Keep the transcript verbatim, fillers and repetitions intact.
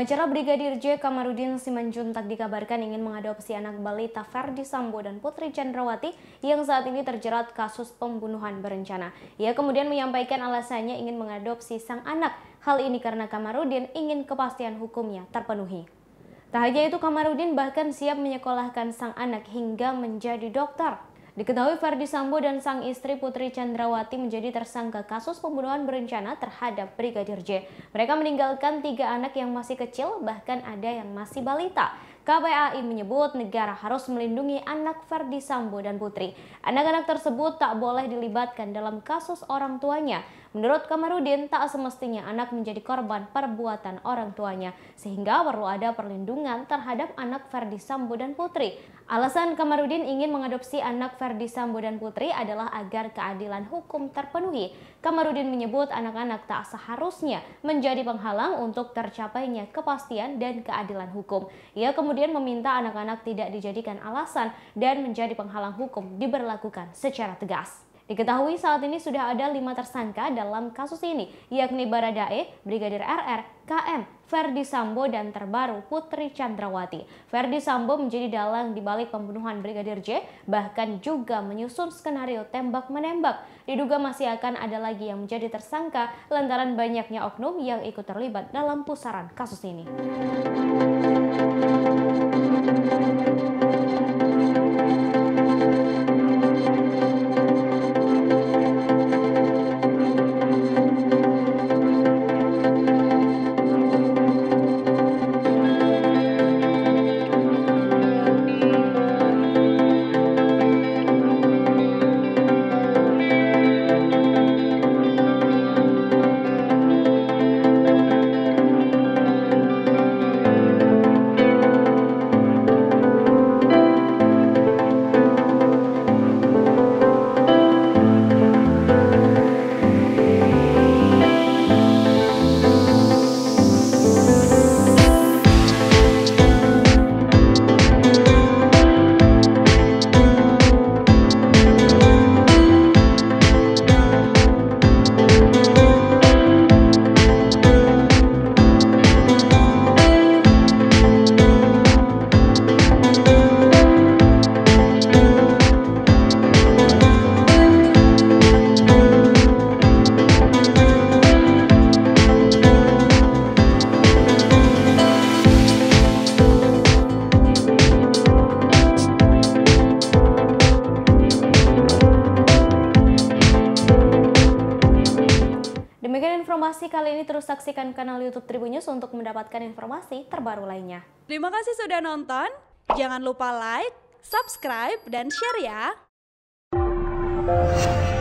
Pengacara Brigadir J Kamaruddin Simanjuntak dikabarkan ingin mengadopsi anak balita Ferdy Sambo dan Putri Candrawathi yang saat ini terjerat kasus pembunuhan berencana. Ia kemudian menyampaikan alasannya ingin mengadopsi sang anak. Hal ini karena Kamaruddin ingin kepastian hukumnya terpenuhi. Tak hanya itu, Kamaruddin bahkan siap menyekolahkan sang anak hingga menjadi dokter. Diketahui Ferdy Sambo dan sang istri Putri Candrawathi menjadi tersangka kasus pembunuhan berencana terhadap Brigadir J. Mereka meninggalkan tiga anak yang masih kecil, bahkan ada yang masih balita. K P A I menyebut negara harus melindungi anak Ferdy Sambo dan Putri. Anak-anak tersebut tak boleh dilibatkan dalam kasus orang tuanya. Menurut Kamaruddin, tak semestinya anak menjadi korban perbuatan orang tuanya, sehingga perlu ada perlindungan terhadap anak Ferdy Sambo dan Putri. Alasan Kamaruddin ingin mengadopsi anak Ferdy Sambo dan Putri adalah agar keadilan hukum terpenuhi. Kamaruddin menyebut anak-anak tak seharusnya menjadi penghalang untuk tercapainya kepastian dan keadilan hukum. Ia kemudian Kemudian meminta anak-anak tidak dijadikan alasan dan menjadi penghalang hukum diberlakukan secara tegas. Diketahui saat ini sudah ada lima tersangka dalam kasus ini, yakni Bharada E, Brigadir R R, K M, Ferdy Sambo, dan terbaru Putri Candrawathi. Ferdy Sambo menjadi dalang di balik pembunuhan Brigadir J, bahkan juga menyusun skenario tembak-menembak. Diduga masih akan ada lagi yang menjadi tersangka lantaran banyaknya oknum yang ikut terlibat dalam pusaran kasus ini. Demikian informasi kali ini, terus saksikan kanal YouTube Tribunnews untuk mendapatkan informasi terbaru lainnya. Terima kasih sudah nonton, jangan lupa like, subscribe, dan share ya!